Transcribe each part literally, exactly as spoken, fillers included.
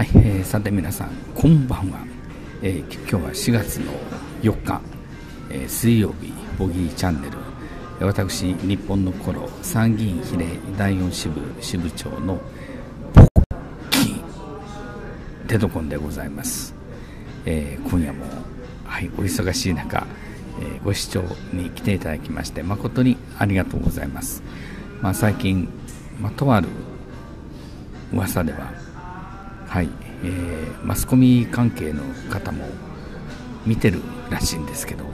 はい、えー、さて皆さんこんばんは、えー、今日はしがつのよっか、えー、水曜日ボギーチャンネル、私日本の頃参議院比例だいよん支部支部長のボッキーテトコンでございます。えー、今夜も、はい、お忙しい中、えー、ご視聴に来ていただきまして誠にありがとうございます。まあ、最近、まあ、とある噂でははい、えー、マスコミ関係の方も見てるらしいんですけど、はい、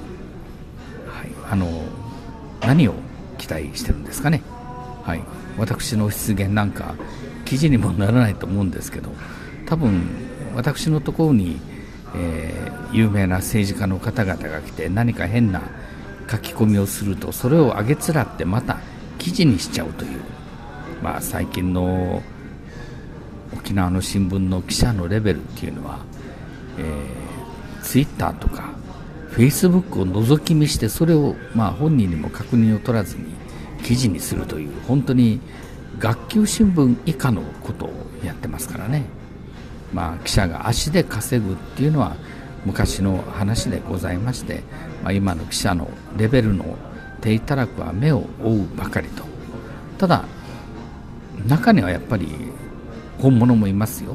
あの何を期待してるんですかね。はい、私の失言なんか記事にもならないと思うんですけど、多分私のところに、えー、有名な政治家の方々が来て何か変な書き込みをすると、それをあげつらってまた記事にしちゃうという、まあ、最近の沖縄の新聞の記者のレベルっていうのは、えー、ツイッターとかフェイスブックを覗き見して、それを、まあ、本人にも確認を取らずに記事にするという、本当に学級新聞以下のことをやってますからね。まあ、記者が足で稼ぐっていうのは昔の話でございまして、まあ、今の記者のレベルの手いたらくは目を追うばかりと。ただ中にはやっぱり本物もいますよ。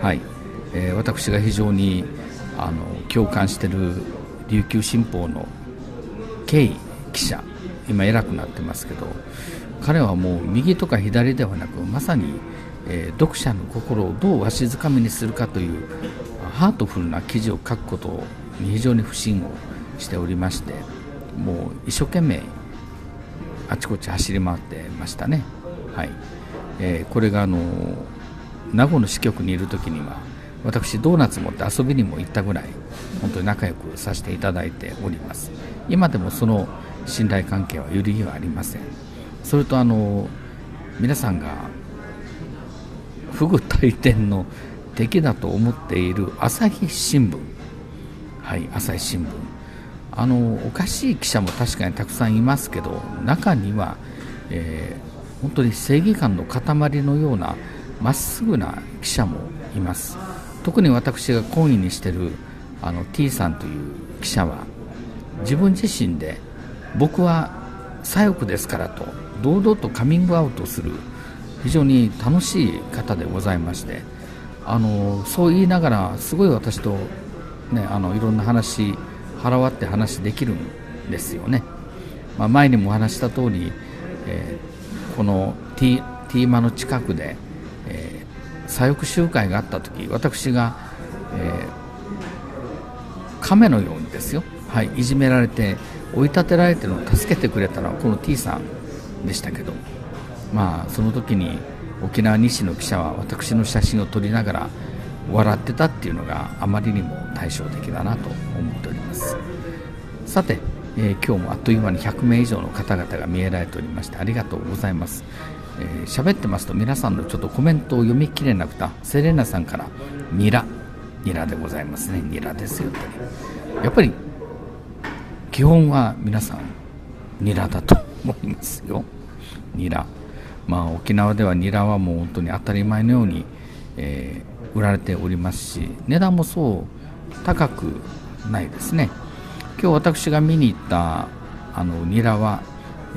はい、えー、私が非常にあの共感している琉球新報のケイ記者、今偉くなってますけど、彼はもう右とか左ではなく、まさに、えー、読者の心をどうわしづかみにするかというハートフルな記事を書くことに非常に不信をしておりまして、もう一生懸命あちこち走り回ってましたね。はい、えー、これがあの名護の支局にいる時には私ドーナツ持って遊びにも行ったぐらい本当に仲良くさせていただいております。今でもその信頼関係は揺るぎはありません。それとあの皆さんが不具大典の敵だと思っている朝日新聞、はい、朝日新聞、あのおかしい記者も確かにたくさんいますけど、中には、えー、本当に正義感の塊のようなまっすぐな記者もいます。特に私が懇意にしているあの T さんという記者は、自分自身で僕は左翼ですからと堂々とカミングアウトする非常に楽しい方でございまして、あのそう言いながらすごい私と、ね、あのいろんな話腹割って話できるんですよね。まあ、前にもお話した通り、えー、この T マの近くでえー、左翼集会があった時、私が、えー、亀のようにですよ、はい、いじめられて追い立てられてるのを助けてくれたのはこの T さんでしたけど、まあその時に沖縄西の記者は私の写真を撮りながら笑ってたっていうのがあまりにも対照的だなと思っております。さて、えー、今日もあっという間にひゃくめい以上の方々が見えられておりましてありがとうございます。えー、喋ってますと皆さんのちょっとコメントを読みきれなくて、セレナさんからニラニラでございますね。ニラですよって、やっぱり基本は皆さんニラだと思いますよ。ニラ、まあ沖縄ではニラはもう本当に当たり前のように、えー、売られておりますし、値段もそう高くないですね。今日私が見に行ったあのニラは、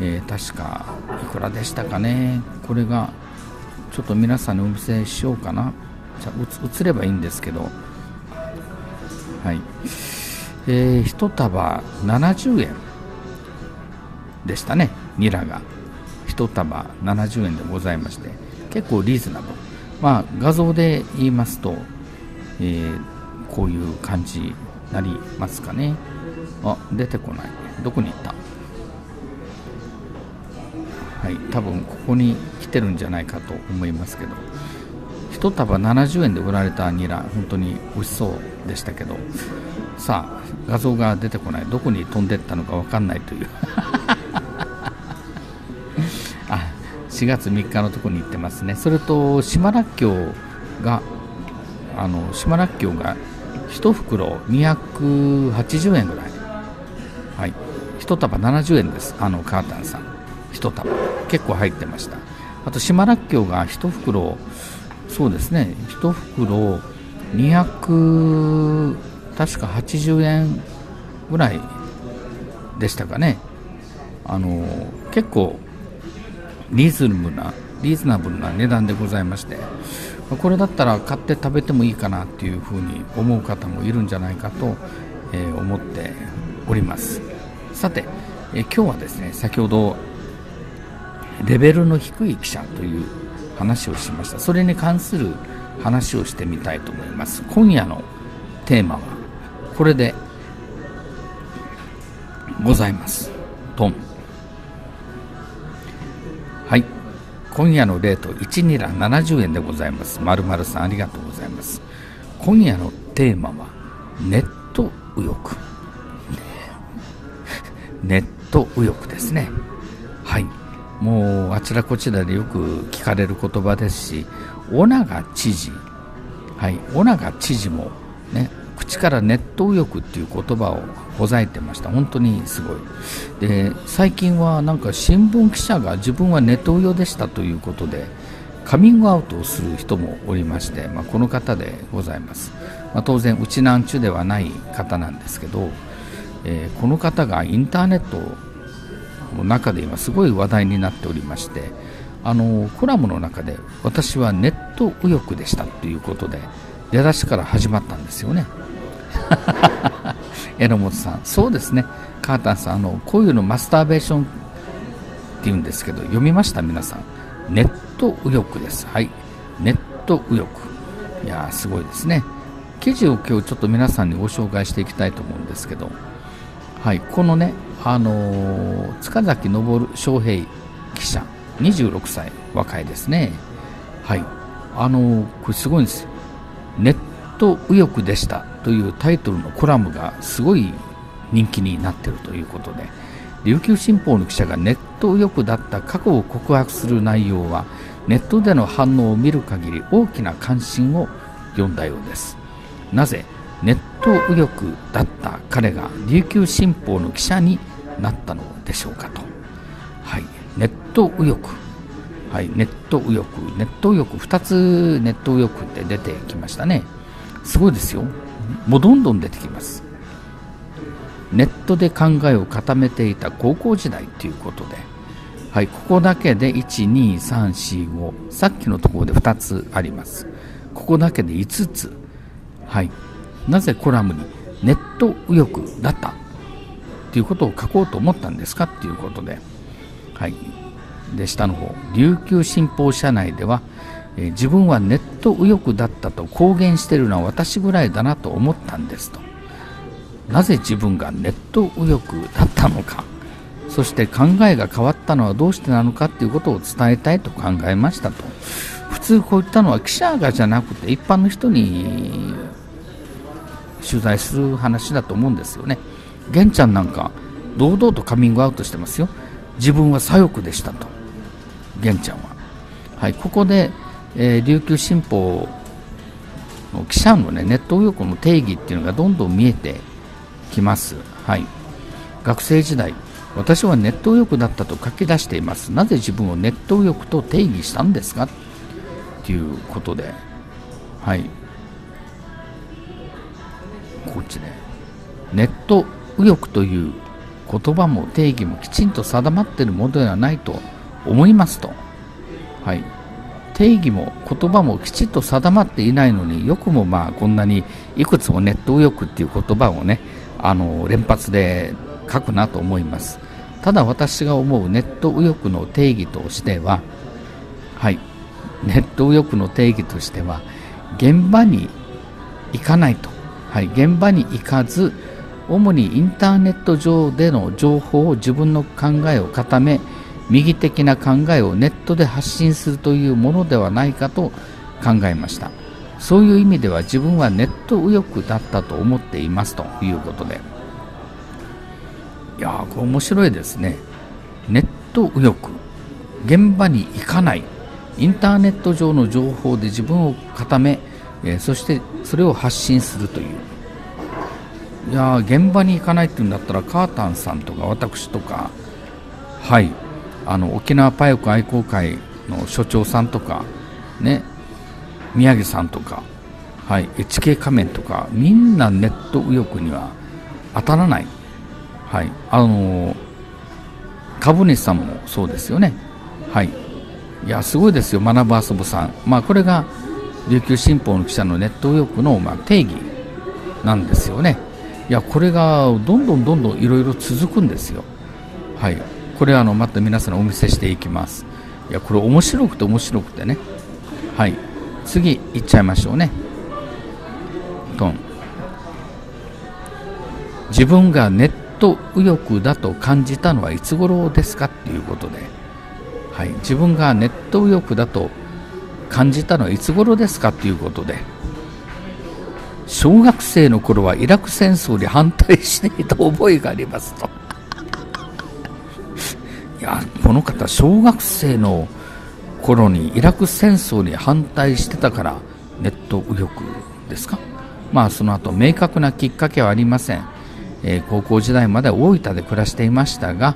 えー、確かいくらでしたかね。これがちょっと皆さんにお見せしようかな。じゃあ映ればいいんですけど、はい、えー、ひとたばななじゅうえんでしたね。ニラがひとたばななじゅうえんでございまして、結構リーズナブル。まあ画像で言いますと、えー、こういう感じになりますかね。あ、出てこない。どこに行った？はい、多分ここに来てるんじゃないかと思いますけど、ひとたばななじゅうえんで売られたニラ、本当に美味しそうでしたけど、さあ画像が出てこない。どこに飛んでったのか分かんないというあ、しがつみっかのとこに行ってますね。それと島らっきょうがあの島らっきょうがひとふくろにひゃくはちじゅうえんぐらい、はい、ひとたばななじゅうえんです。あのカータンさん一束結構入ってました。あと島らっきょうが一袋そうですね、いち袋にひゃく確かはちじゅうえんぐらいでしたかね。あの結構リーズナブルなリーズナブルな値段でございまして、これだったら買って食べてもいいかなっていうふうに思う方もいるんじゃないかと思っております。さて、今日はですね、先ほどレベルの低い記者という話をしました。それに関する話をしてみたいと思います。今夜のテーマはこれでございます。トン。はい、今夜のレートいち、にランななじゅうえんでございます。まるまるさん、ありがとうございます。今夜のテーマはネット右翼ネット右翼ですね。はい、もうあちらこちらでよく聞かれる言葉ですし、尾長知事、はい、尾長知事もね、口からネット右翼っていう言葉をほざいてました。本当にすごい。で、最近はなんか新聞記者が自分はネット右翼でしたということでカミングアウトをする人もおりまして、まあ、この方でございます、まあ、当然うちなんちゅではない方なんですけど、えー、この方がインターネットの中で今すごい話題になっておりまして、あのコラムの中で私はネット右翼でしたということで出だしから始まったんですよね榎本さん、そうですね、カータンさん、あのこういうのマスターベーションっていうんですけど、読みました皆さん、ネット右翼です。はい、ネット右翼、いやーすごいですね。記事を今日ちょっと皆さんにご紹介していきたいと思うんですけど、はい、このね、あのー、塚崎昇翔平記者、にじゅうろくさい、若いですね。はい、あのー、これすごいんですよ。ネット右翼でしたというタイトルのコラムがすごい人気になっているということで、琉球新報の記者がネット右翼だった過去を告白する内容は、ネットでの反応を見る限り大きな関心を呼んだようです。なぜネット右翼だった彼が琉球新報の記者になったのでしょうかと。はい、ネット右翼、はい、ネット右翼、ネット右翼、ふたつネット右翼って出てきましたね。すごいですよ、もうどんどん出てきます。ネットで考えを固めていた高校時代ということで、はい、ここだけでいち、に、さん、よん、ご、さっきのところでふたつあります。ここだけでいつつ。はい、なぜコラムにネット右翼だったということを書こうと思ったんですかということで、はい、で下の方、琉球新報社内では、えー、自分はネット右翼だったと公言しているのは私ぐらいだなと思ったんですと。なぜ自分がネット右翼だったのか、そして考えが変わったのはどうしてなのかということを伝えたいと考えましたと。普通こういったのは記者がじゃなくて一般の人に取材する話だと思うんですよね。玄ちゃんなんか堂々とカミングアウトしてますよ。自分は左翼でしたと、玄ちゃんは。はい、ここで、えー、琉球新報の記者のね、ネット右翼の定義っていうのがどんどん見えてきます。はい、学生時代、私はネット右翼だったと書き出しています。なぜ自分をネット右翼と定義したんですかっていうことで、はい。こっちね、ネット右翼という言葉も定義もきちんと定まっているものではないと思いますと。はい、定義も言葉もきちんと定まっていないのによくもまあこんなにいくつもネット右翼っていう言葉をね、あの連発で書くなと思います。ただ私が思うネット右翼の定義としては、はい、ネット右翼の定義としては現場に行かないと。はい、現場に行かず、主にインターネット上での情報を自分の考えを固め、右的な考えをネットで発信するというものではないかと考えました。そういう意味では自分はネット右翼だったと思っていますということで。いやー、これ面白いですね。ネット右翼。現場に行かない。インターネット上の情報で自分を固め、えー、そしてそれを発信するという。いや現場に行かないっていうんだったらカータンさんとか私とか、はい、あの沖縄パヨク愛好会の所長さんとかね、宮城さんとか、はい、エイチケー 仮面とか、みんなネット右翼には当たらない。はい、あのー、株主さんもそうですよね。はい。いや、すごいですよ、学ぶ遊ぶさん。まあ、これが、琉球新報の記者のネット右翼の、まあ、定義なんですよね。いや、これが、どんどんどんどんいろいろ続くんですよ。はい。これ、あの、また皆さんにお見せしていきます。いや、これ面白くて面白くてね。はい。次、いっちゃいましょうね。トン。自分がネット右翼だと感じたのはいつ頃ですかっていうことで、はい、自分がネット右翼だと感じたのはいつ頃ですかっていうことで、小学生の頃はイラク戦争に反対していた覚えがありますと。いや、この方、小学生の頃にイラク戦争に反対してたからネット右翼ですか。まあ、その後明確なきっかけはありません。えー、高校時代まで大分で暮らしていましたが、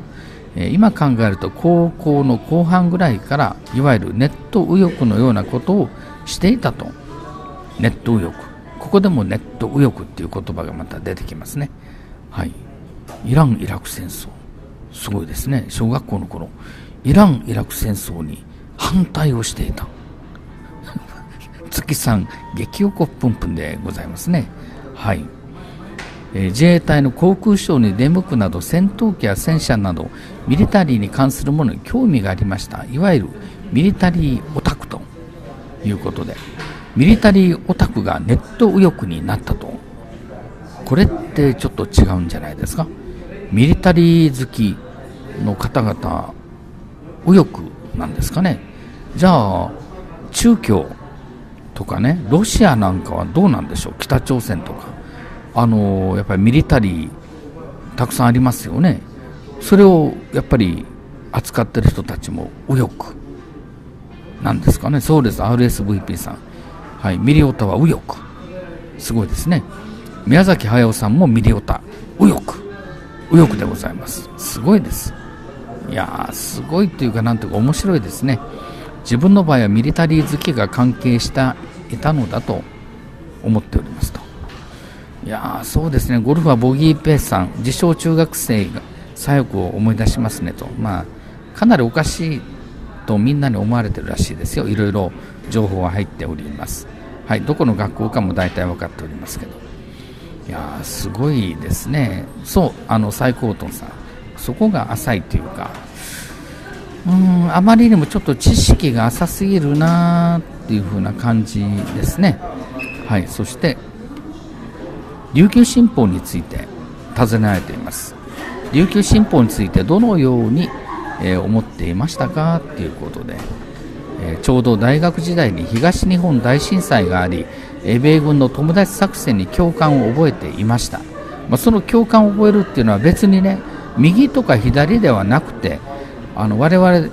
えー、今考えると高校の後半ぐらいからいわゆるネット右翼のようなことをしていたと。ネット右翼、ここでもネット右翼っていう言葉がまた出てきますね。はい、イラン・イラク戦争、すごいですね。小学校の頃、イラン・イラク戦争に反対をしていた。月さん、激おこぷんぷんでございますね。はい、えー、自衛隊の航空ショーに出向くなど、戦闘機や戦車などミリタリーに関するものに興味がありました。いわゆるミリタリーオタクということで、ミリタリーオタクがネット右翼になったと。これってちょっと違うんじゃないですか。ミリタリー好きの方々右翼なんですかね。じゃあ中共とかね、ロシアなんかはどうなんでしょう。北朝鮮とか、あのー、やっぱりミリタリーたくさんありますよね。それをやっぱり扱ってる人たちも右翼なんですかね。そうです、 アールエスブイピー さん、はい、ミリオタは右翼、すごいですね。宮崎駿さんもミリオタ右翼、右翼でございます。すごいです。いやー、すごいというか、なんていうか面白いですね。自分の場合はミリタリー好きが関係していたのだと思っておりますと。いやー、そうですね。ゴルフはボギーペースさん、自称中学生が左翼を思い出しますねと。まあ、かなりおかしいとみんなに思われてるらしいですよ。いろいろ情報が入っております。はい、どこの学校かも大体分かっておりますけど、いやー、すごいですね。そう、あの最高トンさん、そこが浅いというか、うーん、あまりにもちょっと知識が浅すぎるなーっていう風な感じですね。はい、そして琉球新報について尋ねられています。琉球新報についてどのように、えー、思っていましたかっていうことで、えー、ちょうど大学時代に東日本大震災があり、米軍の友達作戦に共感を覚えていました。まあ、その共感を覚えるっていうのは別にね、右とか左ではなくて、あの我々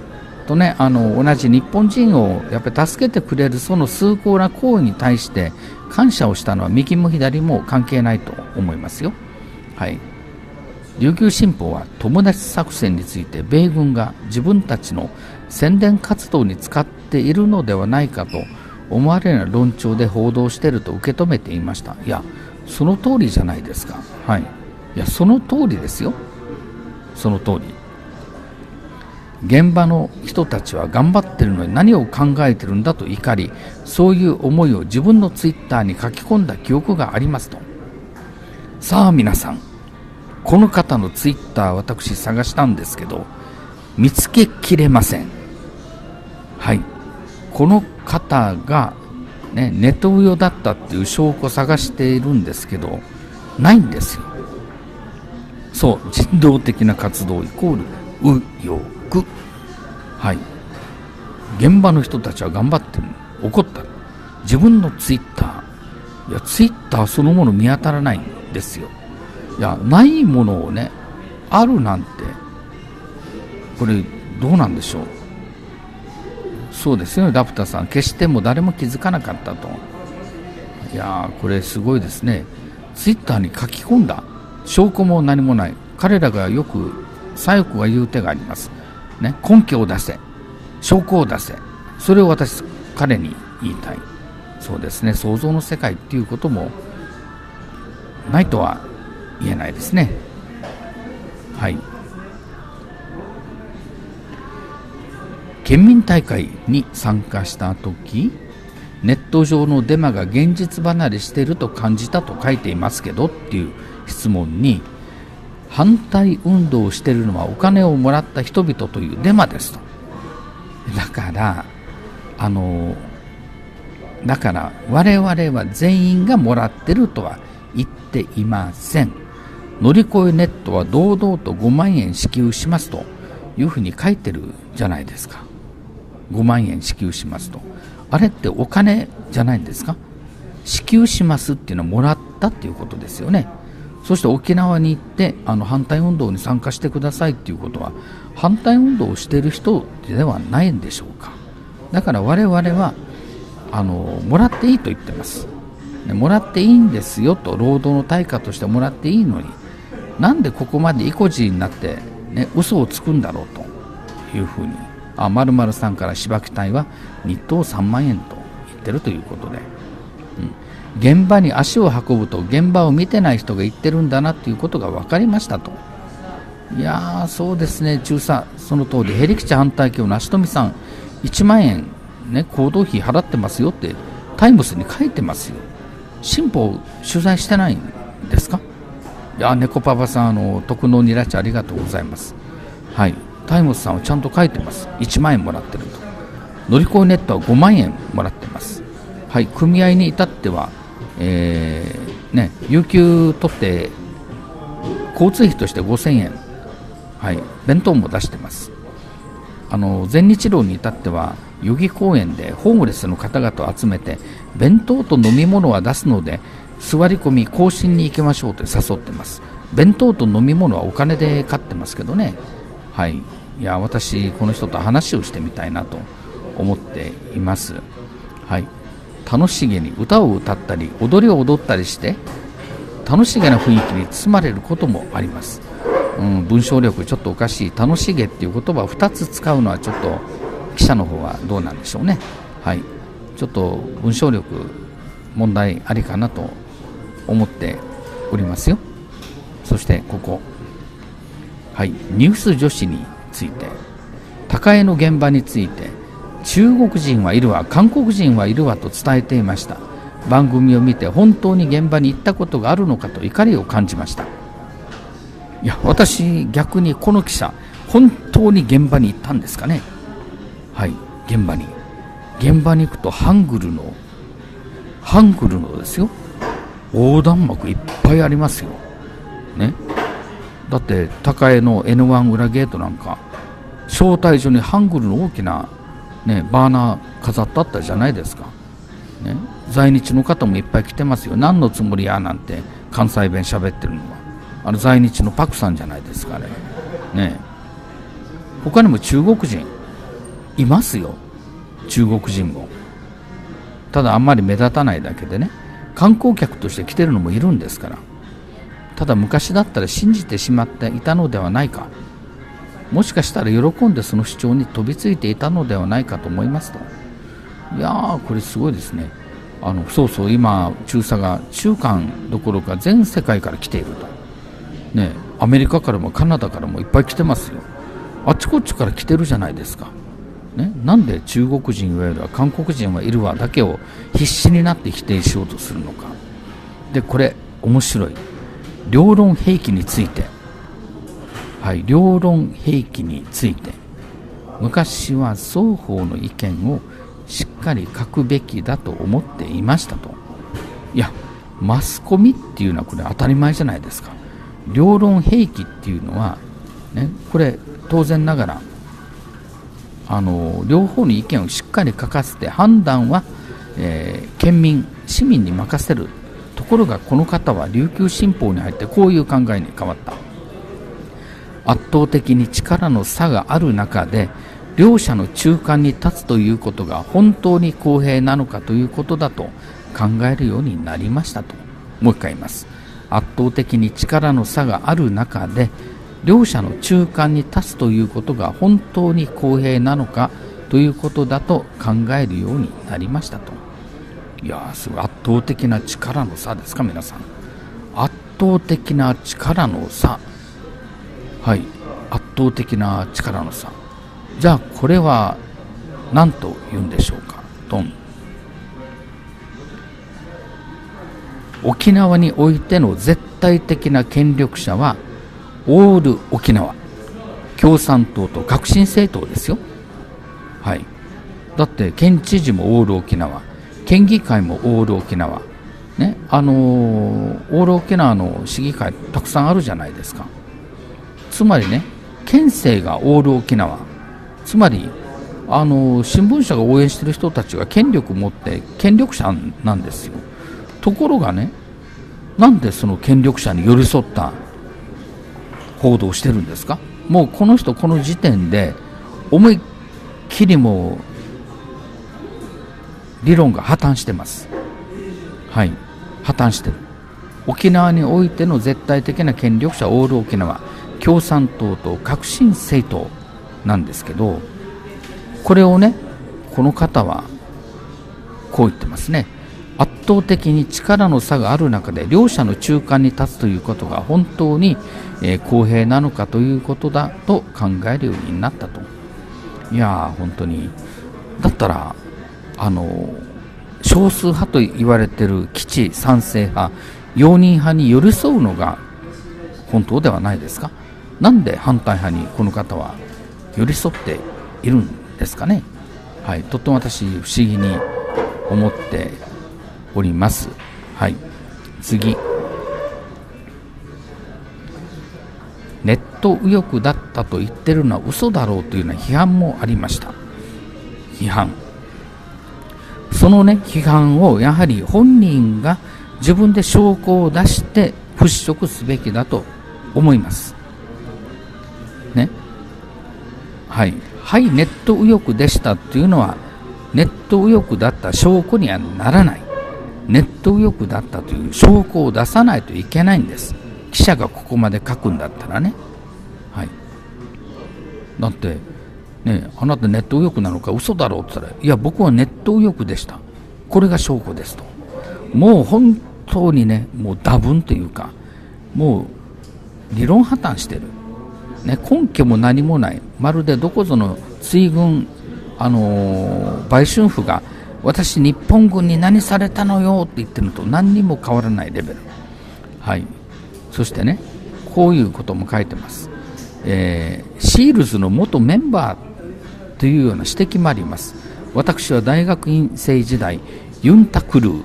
とね、あの同じ日本人をやっぱり助けてくれるその崇高な行為に対して感謝をしたのは右も左も関係ないと思いますよ。はい、琉球新報は友達作戦について米軍が自分たちの宣伝活動に使っているのではないかと思われるような論調で報道していると受け止めていました。いや、その通りじゃないですか。はい、いや、その通りですよ。その通り。現場の人たちは頑張ってるのに何を考えてるんだと怒り、そういう思いを自分のツイッターに書き込んだ記憶がありますと。さあ皆さん、この方のツイッター私探したんですけど見つけきれません。はい、この方が、ね、ネトウヨだったっていう証拠を探しているんですけどないんですよ。そう、人道的な活動イコール右翼。はい、現場の人たちは頑張ってるの、怒った自分のツイッター、いや、ツイッターそのもの見当たらないんですよ。いや、ないものをね、あるなんて、これどうなんでしょう。そうですよね、ラプタさん、決しても誰も気づかなかったと。いやー、これすごいですね。ツイッターに書き込んだ証拠も何もない。彼らがよく左翼が言う手がありますね、根拠を出せ、証拠を出せ、それを私、彼に言いたい。そうですね、想像の世界っていうこともないとは言えないですね。はい。県民大会に参加した時、ネット上のデマが現実離れしていると感じたと書いていますけどっていう質問に、反対運動をしているのはお金をもらった人々というデマですと。だからあのだから我々は全員がもらってるとは言っていません。乗り越えネットは堂々とごまんえん支給しますというふうに書いてるじゃないですか。ごまんえん支給しますと、あれってお金じゃないんですか。支給しますっていうのはもらったっていうことですよね。そして沖縄に行ってあの反対運動に参加してくださいっていうことは、反対運動をしている人ではないんでしょうか。だから我々はあのもらっていいと言ってます、ね、もらっていいんですよと、労働の対価としてもらっていいのに、なんでここまで意固地になって、ね、嘘をつくんだろうというふうに、あ、〇〇さんから芝木隊は日当さんまんえんと言ってるということで、うん、現場に足を運ぶと現場を見てない人が言ってるんだなということが分かりましたと。いやー、そうですね、中佐、その通り、へりきち反対協の足富さんいちまんえん、ね、行動費払ってますよってタイムスに書いてますよ。新報取材してないんですか。いや、猫パパさん、あの特納にいらっしゃ、ありがとうございます。はい、タイムスさんはちゃんと書いてます。いちまんえんもらってると。乗り越えネットはごまんえんもらってます。はい、組合に至っては、えーね、有給取って交通費としてごせんえん、はい、弁当も出してます。あの全日労に至っては代々木公園でホームレスの方々を集めて、弁当と飲み物は出すので座り込み更新に行きましょうと誘ってます。弁当と飲み物はお金で買ってますけどね。はい、いや、私この人と話をしてみたいなと思っています。はい、楽しげに歌を歌ったり踊りを踊ったりして楽しげな雰囲気に包まれることもあります。うん、文章力ちょっとおかしい。楽しげっていう言葉をふたつ使うのはちょっと記者の方はどうなんでしょうね。はい、ちょっと文章力問題ありかなと思っておりますよ。そしてここ、はい、ニュース女子について、高江の現場について、中国人はいるわ、韓国人はいるわと伝えていました。番組を見て本当に現場に行ったことがあるのかと怒りを感じました。いや、私逆にこの記者、本当に現場に行ったんですかね。はい、現場に現場に行くとハングルのハングルのですよ、横断幕いっぱいありますよ、ね、だって高江の エヌワン 裏ゲートなんか招待所にハングルの大きな、ね、バーナー飾ってあったじゃないですか、ね、在日の方もいっぱい来てますよ。何のつもりやなんて関西弁しゃべってるのはあの在日のパクさんじゃないですかね。ね、他にも中国人いますよ。中国人も、ただあんまり目立たないだけでね、観光客として来てるのもいるんですから。ただ昔だったら信じてしまっていたのではないか、もしかしたら喜んでその主張に飛びついていたのではないかと思いますと。いやー、これすごいですね。あのそうそう、今中佐が中間どころか全世界から来ていると。ね、アメリカからもカナダからもいっぱい来てますよ。あっちこっちから来てるじゃないですか、ね、なんで中国人はいるわ韓国人はいるわだけを必死になって否定しようとするのか。でこれ面白い、両論兵器について、はい、両論兵器について、昔は双方の意見をしっかり書くべきだと思っていましたと。いや、マスコミっていうのはこれ当たり前じゃないですか。両論兵器っていうのは、ね、これ当然ながらあの両方の意見をしっかり書かせて判断は、えー、県民市民に任せる。ところがこの方は琉球新報に入ってこういう考えに変わった。圧倒的に力の差がある中で両者の中間に立つということが本当に公平なのかということだと考えるようになりましたと。もう一回言います。圧倒的に力の差がある中で両者の中間に立つということが本当に公平なのかということだと考えるようになりましたと。いやすごい圧倒的な力の差ですか、皆さん。圧倒的な力の差、はい、圧倒的な力の差。じゃあこれは何と言うんでしょうか。ドン。沖縄においての絶対的な権力者はオール沖縄共産党と革新政党ですよ。はい、だって県知事もオール沖縄、県議会もオール沖縄ね、あのー、オール沖縄の市議会たくさんあるじゃないですか。つまりね、県政がオール沖縄、つまりあのー、新聞社が応援している人たちが権力を持って権力者なんですよ。ところがね、なんでその権力者に寄り添った報道をしてるんですか。もうこの人この時点で思いっきりもう理論が破綻してます。はい、破綻してる。沖縄においての絶対的な権力者オール沖縄共産党と革新政党なんですけど、これをね、この方はこう言ってますね。圧倒的に力の差がある中で両者の中間に立つということが本当に公平なのかということだと考えるようになったと。いやー本当に、だったらあの少数派と言われている基地賛成派容認派に寄り添うのが本当ではないですか。なんで反対派にこの方は寄り添っているんですかね。はい、とっても私不思議に思っております。はい、次。ネット右翼だったと言ってるのは嘘だろうというような批判もありました。批判。そのね、批判をやはり本人が自分で証拠を出して払拭すべきだと思います。ね。はい。はい、ネット右翼でしたっていうのは、ネット右翼だった証拠にはならない。ネット右翼だったという証拠を出さないといけないんです。記者がここまで書くんだったらね。はい、だって、ね、あなたネット右翼なのか嘘だろうって言ったら、いや僕はネット右翼でした。これが証拠ですと。もう本当にね、もうダブンというか、もう理論破綻してる。ね、根拠も何もない。まるでどこぞの追軍、あのー、売春婦が私、日本軍に何されたのよって言ってるのと何にも変わらないレベル。はい、そしてね、こういうことも書いてます、えー、シールズの元メンバーというような指摘もあります。私は大学院生時代ユンタクルー、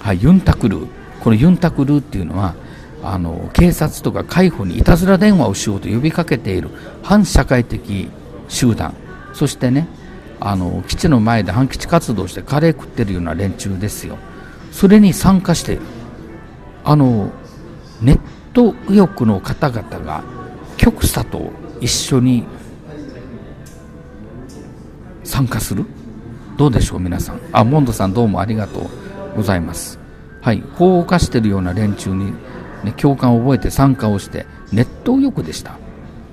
はい、ユンタクルー、このユンタクルーっていうのはあの警察とか海保にいたずら電話をしようと呼びかけている反社会的集団、そしてねあの基地の前で反基地活動してカレー食ってるような連中ですよ。それに参加しているあのネット右翼の方々が極左と一緒に参加する。どうでしょう皆さん。あ、モンドさんどうもありがとうございます。はい、法を犯しているような連中に、ね、共感を覚えて参加をしてネット右翼でした。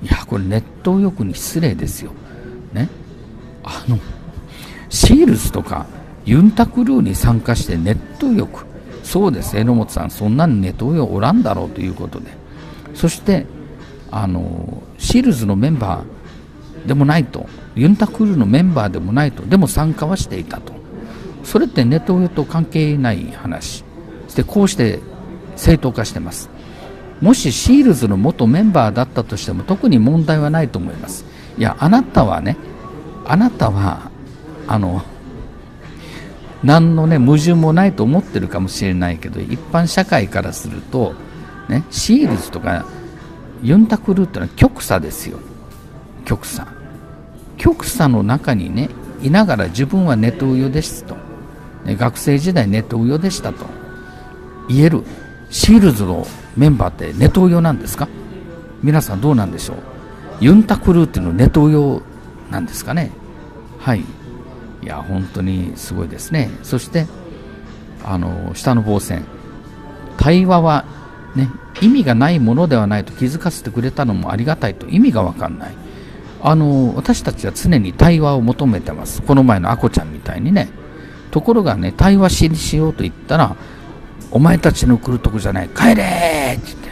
いやこれネット右翼に失礼ですよね。あのシールズとかユンタクルーに参加してネット右翼、そうです、榎本さん、そんなにネット右翼おらんだろうということで、そしてあのシールズのメンバーでもないとユンタクルーのメンバーでもないと、でも参加はしていたと。それってネット右翼と関係ない話で、こうして正当化してます。もしシールズの元メンバーだったとしても特に問題はないと思います。いやあなたはね、あなたはあの何の、ね、矛盾もないと思ってるかもしれないけど、一般社会からすると、ね、シールズとかユンタクルーってのは極左ですよ。極左極左の中にねいながら自分はネット右翼ですと、ね、学生時代ネット右翼でしたと言えるシールズのメンバーってネット右翼なんですか。皆さんどうなんでしょう。ユンタクルーっていうのはネット右翼なんですかね。はい、いや本当にすごいですね。そしてあの下の防線、対話は、ね、意味がないものではないと気づかせてくれたのもありがたいと。意味が分かんない、あの私たちは常に対話を求めてます。この前のあこちゃんみたいにね、ところがね、対話しにしようと言ったら、お前たちの来るとこじゃない、帰れーって言って。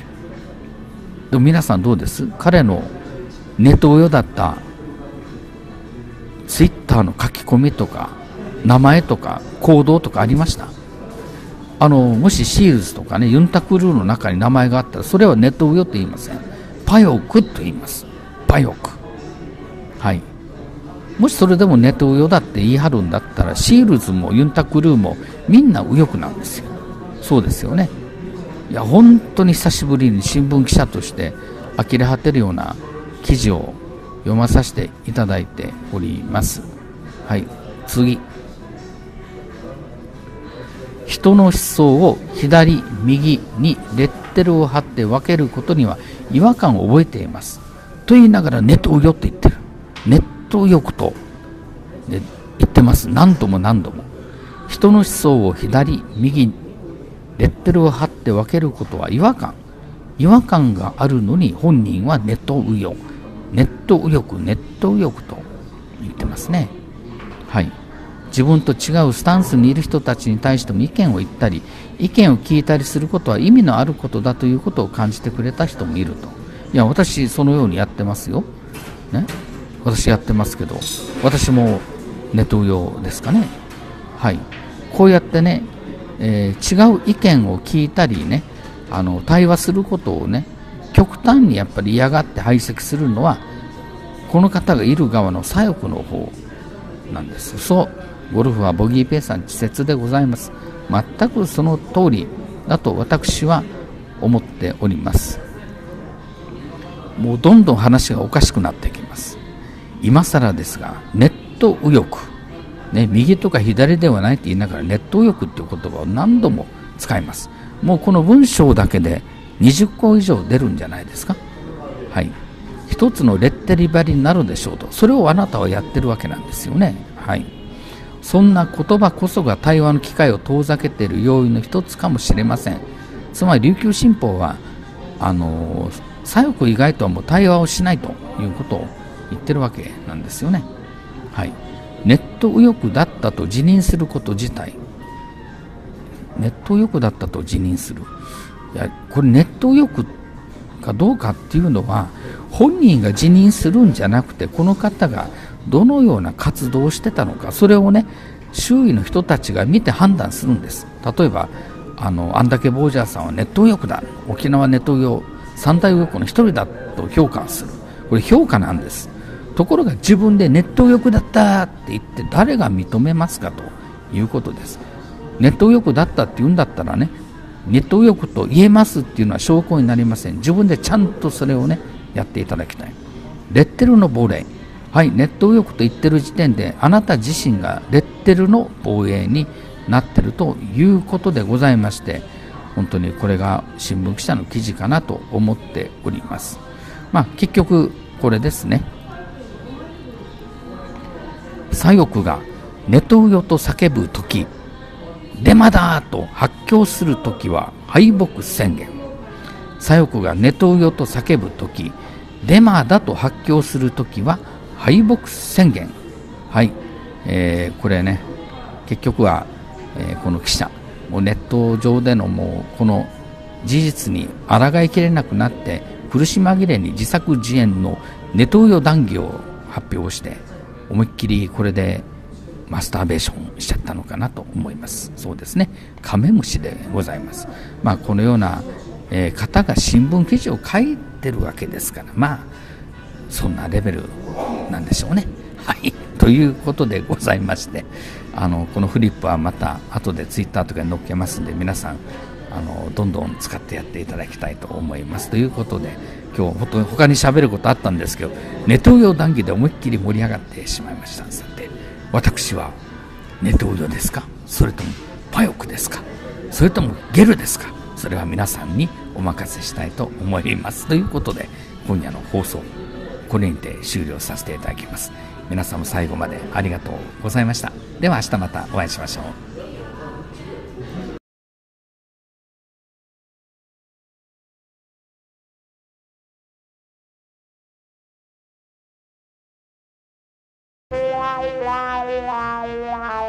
でも皆さんどうです？彼のネトウヨだったツイッターの書き込みとか、名前とか、行動とかありました？あの、もしシールズとかね、ユンタクルーの中に名前があったら、それはネトウヨと言いません。パヨクと言います。パヨク。はい。もしそれでもネトウヨだって言い張るんだったら、シールズもユンタクルーもみんな右翼なんですよ。そうですよね。いや、本当に久しぶりに新聞記者として呆れ果てるような記事を読まさせていただいております。はい、次。人の思想を左、右にレッテルを貼って分けることには違和感を覚えています。と言いながらネトウヨって言ってる。ネトウヨクと言ってます。何度も何度も。人の思想を左、右にレッテルを貼って分けることは違和感。違和感があるのに本人はネトウヨ。ネット右翼、ネット右翼と言ってますね。はい。自分と違うスタンスにいる人たちに対しても意見を言ったり、意見を聞いたりすることは意味のあることだということを感じてくれた人もいると。いや、私そのようにやってますよ。ね。私やってますけど、私もネトウヨですかね。はい。こうやってね、えー、違う意見を聞いたりね、あの、対話することをね、極端にやっぱり嫌がって排斥するのは、この方がいる側の左翼の方なんです。そう、ゴルフはボギーペースは稚拙でございます。全くその通りだと私は思っております。もうどんどん話がおかしくなってきます。今更ですが、ネット右翼、ね、右とか左ではないって言いながら、ネット右翼っていう言葉を何度も使います。もうこの文章だけでにじゅっこ以上出るんじゃないですか。はい。一つのレッテル貼りになるでしょうと。それをあなたはやってるわけなんですよね。はい。そんな言葉こそが対話の機会を遠ざけている要因の一つかもしれません。つまり琉球新報は、あの、左翼以外とはもう対話をしないということを言ってるわけなんですよね。はい。ネット右翼だったと自認すること自体。ネット右翼だったと自認する。いや、これネット右翼かどうかっていうのは本人が辞任するんじゃなくて、この方がどのような活動をしてたのか、それをね、周囲の人たちが見て判断するんです。例えばあのあんだけボージャーさんはネット右翼だ、沖縄ネット右翼三大右翼の一人だと評価する。これ評価なんです。ところが自分でネット右翼だったって言って誰が認めますかということです。ネット右翼だったって言うんだったらね、ネット右翼と言えますっていうのは証拠になりません。自分でちゃんとそれをね、やっていただきたい。レッテルの防衛。はい、ネット右翼と言ってる時点で、あなた自身がレッテルの防衛になってるということでございまして、本当にこれが新聞記者の記事かなと思っております。まあ、結局、これですね。左翼がネット右翼と叫ぶとき、デマだと発狂するときは敗北宣言。左翼がネトウヨと叫ぶとき、デマだと発狂するときは敗北宣言。はい、えー、これね、結局は、えー、この記者、もうネット上でのもうこの事実に抗いきれなくなって、苦し紛れに自作自演のネトウヨ談義を発表して、思いっきりこれでマスターベーションしちゃったのかなと思います。そうですね。カメムシでございます。まあ、このような、えー、方が新聞記事を書いてるわけですから、まあ、そんなレベルなんでしょうね。はい。ということでございまして、あの、このフリップはまた後でツイッターとかに載っけますんで、皆さん、あの、どんどん使ってやっていただきたいと思います。ということで、今日、ほとんど他に喋ることあったんですけど、ネトウヨ談義で思いっきり盛り上がってしまいました。さて。私はネトウヨですか、それともパヨクですか、それともゲルですか、それは皆さんにお任せしたいと思います。ということで、今夜の放送これにて終了させていただきます。皆さんも最後までありがとうございました。では明日またお会いしましょう。La la la